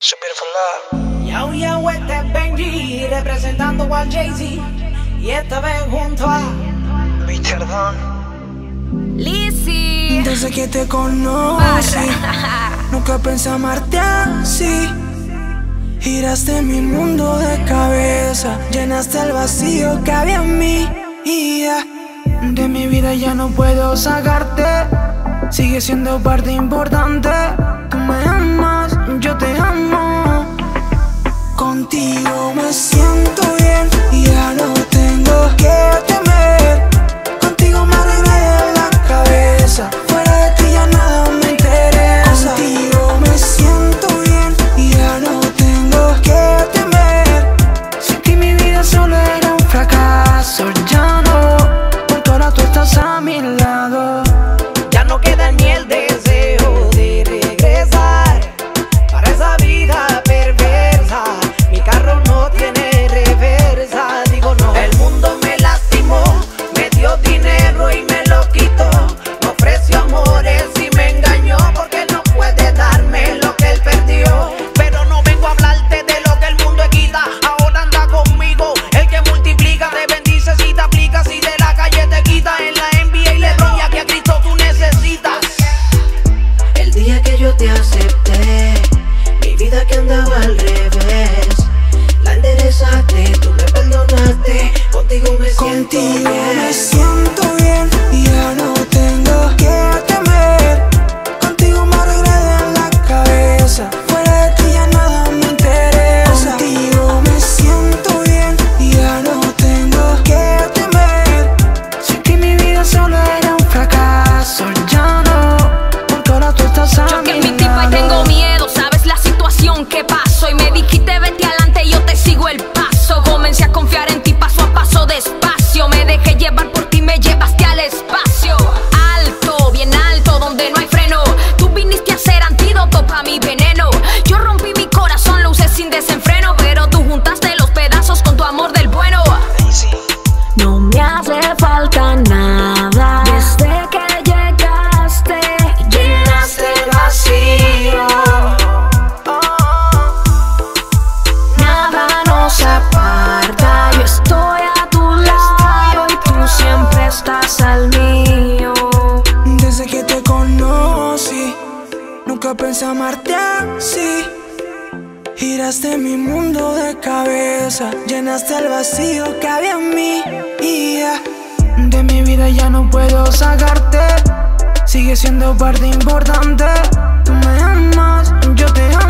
It's a beautiful love. Yao yao, este es Benji representando a Jay-Z y esta vez junto a Mr. Don Lizzy. Desde que te conocí nunca pensé amarte así. Giraste mi mundo de cabeza, llenaste el vacío que había en mí. De mi vida ya no puedo sacarte, sigue siendo parte importante. Tú me amas, yo te amo. Contigo me siento bien y ya no tengo que temer. Contigo me arreglé la cabeza, fuera de ti ya nada me interesa. Contigo me siento bien y ya no tengo que temer. Sin ti mi vida solo era un fracaso, ya no, porque ahora tú estás a mi lado. Ya no queda ni el deseo de regresar para esa vida perversa. Mi carro no tiene reversa, digo no. El mundo me lastimó, me dio dinero y me lo quitó. Me ofreció amores y me engañó, porque no puede darme lo que él perdió. Pero no vengo a hablarte de lo que el mundo quita. Ahora anda conmigo, el que multiplica. Te bendice si te aplicas, si de la calle te quita. En la NBA y le doy a que a Cristo tú necesitas. El día que yo te acepté, vida que andaba al revés, la enderezaste, tú me perdonaste. Contigo me siento bien. Contigo me siento bien y ya no tengo que temer. Contigo me arreglé de la cabeza, fuera de ti ya nada me interesa. Contigo me siento bien y ya no tengo que temer. Sin ti mi vida solo era un fracaso, ya no, porque ahora tú estás a yo mi lado. Yo que mi tipa y tengo miedo, ¿sabes? ¿Qué pasó? Y me dijiste vete adelante y yo te sigo el paso. Comencé a confiar en ti paso a paso despacio. Me dejé llevar por ti, me llevaste al espacio. Alto, bien alto, donde no hay freno. Tú viniste a ser antídoto pa' mi veneno. Yo rompí mi corazón, lo usé sin desenfreno, pero tú juntaste los pedazos con tu amor del bueno. No me hace falta nada desde que llegaste, llenaste el vacío. Nunca pensé amarte así. Giraste mi mundo de cabeza, llenaste el vacío que había en mí. De mi vida ya no puedo sacarte, sigue siendo parte importante. Tú me amas, yo te amo.